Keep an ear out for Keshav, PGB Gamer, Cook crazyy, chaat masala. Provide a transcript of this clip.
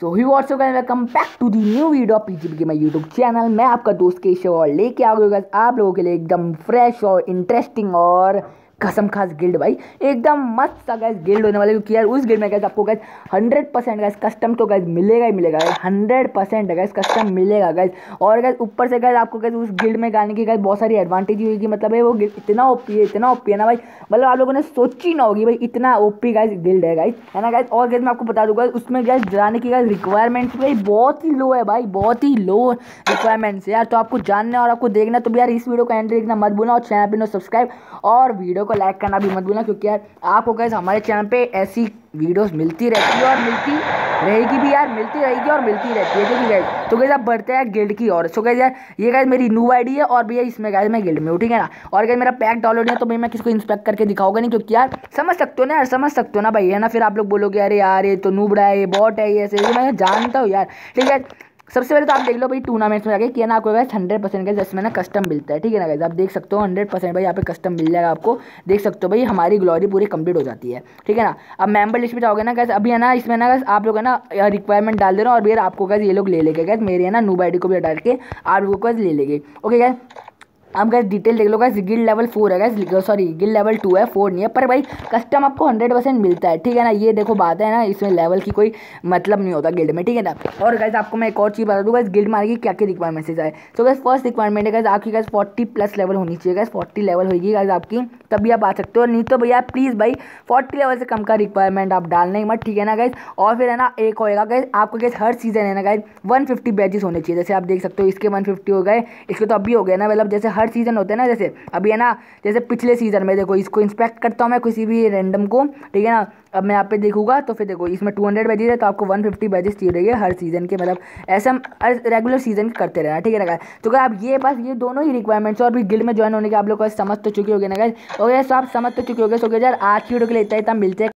So hi what's up guys, welcome back to the new video of PGB gamer YouTube channel. मैं आपका दोस्त केशव और लेके आ गया आप लोगों के लिए एकदम फ्रेश और इंटरेस्टिंग और कसम खास गिल्ड भाई, एकदम मस्त सा गैस गिल्ड होने वाला है। क्योंकि यार उस गिल्ड में गैस आपको गैस 100% गैस कस्टम तो गैस मिलेगा ही मिलेगा, 100% गैस कस्टम मिलेगा गैस। और गैस ऊपर से गैस आपको गैस उस गिल्ड में गाने की गैस बहुत सारी एडवांटेज होगी। मतलब है वो गिल्ड इतना ओपी है ना भाई, मतलब आप लोगों ने सोची ना होगी भाई, इतना ओपी गैस गिल्ड है गाइस, है ना गैस। और गैस मैं आपको बता दूंगा उसमें गैस जाने की गैस रिक्वायरमेंट भाई बहुत ही लो है भाई, बहुत ही लो रिक्वायरमेंट्स यार। तो आपको जानना और आपको देखना तो यार इस वीडियो को एंड देखना मत भूलना, और चैनल पर सब्सक्राइब और वीडियो को लाइक करना भी मत भूलना, क्योंकि यार आपको गाइस हमारे चैनल पे ऐसी वीडियोस मिलती रहती है और मिलती रहेगी भी यार, मिलती रहेगी और मिलती रहती है, ठीक है गाइस। तो गाइस आप बढ़ते हैं गिल्ड की और। सो गाइस यार ये गाइस मेरी न्यू आईडी है और भैया इसमें गाइस मैं गिल्ड में हूँ, ठीक है ना। और गाइस मेरा पैक डाउनलोड है तो भैया मैं किसको इंस्पेक्ट करके दिखाऊंगा नहीं, क्योंकि यार समझ सकते हो ना, भाई, है ना। फिर आप लोग बोलोगे अरे यार ये तो नूबड़ा है, ये बॉट है, ये ऐसे, मैं जानता हूँ यार, ठीक है। सबसे पहले तो आप देख लो भाई टूर्नामेंट्स में जाके किया ना आपको गाइस 100% का जैसे ना कस्टम मिलता है, ठीक है ना गाइस। आप देख सकते हो 100% भाई यहाँ पे कस्टम मिल जाएगा आपको, देख सकते हो भाई हमारी ग्लोरी पूरी कंप्लीट हो जाती है, ठीक है ना। अब मेंबर लिस्ट में जाओगे ना गाइस, अभी है ना इसमें ना गाइस आप लोग है ना रिक्वायरमेंट डाल दे रहे हो, और भैया आपको गाइस ये लोग ले लेंगे गाइस, मेरे है ना नूब आईडी को भी डाल के आप लोग गाइस ले लेंगे, ओके गाइस। आप गैस डिटेल देख लो गाइस, गिल्ड लेवल 4 है गाइस, सॉरी गिल्ड लेवल 2 है, 4 नहीं है, पर भाई कस्टम आपको 100% मिलता है, ठीक है ना। ये देखो बात है ना, इसमें लेवल की कोई मतलब नहीं होता गिल्ड में, ठीक है ना। और गाइस आपको मैं एक और चीज़ बता दूँगा इस गिल्ड मार की क्या क्या रिक्वायरमेंट्स आए। तो गाइस फर्स्ट रिक्वायरमेंट है गाइस आपकी गाइस 40+ लेवल होनी चाहिए गाइस, 40 लेवल होगी गाइस आपकी, तभी आप आ सकते हो, नहीं तो भैया प्लीज़ भाई 40 लेवल से कम का रिक्वायरमेंट आप डालना ही मत, ठीक है ना गाइस। और फिर है ना एक होएगा गाइस आपको गाइस हर सीजन है ना गाइस 150 बैचेस होने चाहिए, जैसे आप देख सकते हो इसके 150 हो गए, इसके तो अभी हो गए ना, मतलब जैसे हर सीज़न होते हैं ना, जैसे अभी है ना जैसे पिछले सीज़न में देखो इसको इंस्पेक्ट करता हूँ मैं किसी भी रैंडम को, ठीक है ना। अब मैं यहाँ पे देखूंगा तो फिर देखो इसमें 200 बैजेस है, तो आपको 150 बैजेस चाहिए रहेंगे हर सीज़न के, मतलब ऐसे हम रेगुलर सीजन करते रहना, ठीक है ना गाइस। तो क्या आप ये पास ये दोनों ही रिक्वायरमेंट्स और भी गिल्ड में ज्वाइन होने के आप लोग को समझ तो चुके होंगे ना गाइस, ओके। तो आप समझ तो चुके होंगे, सो यार आज की वीडियो के लिए इतना मिलते हैं।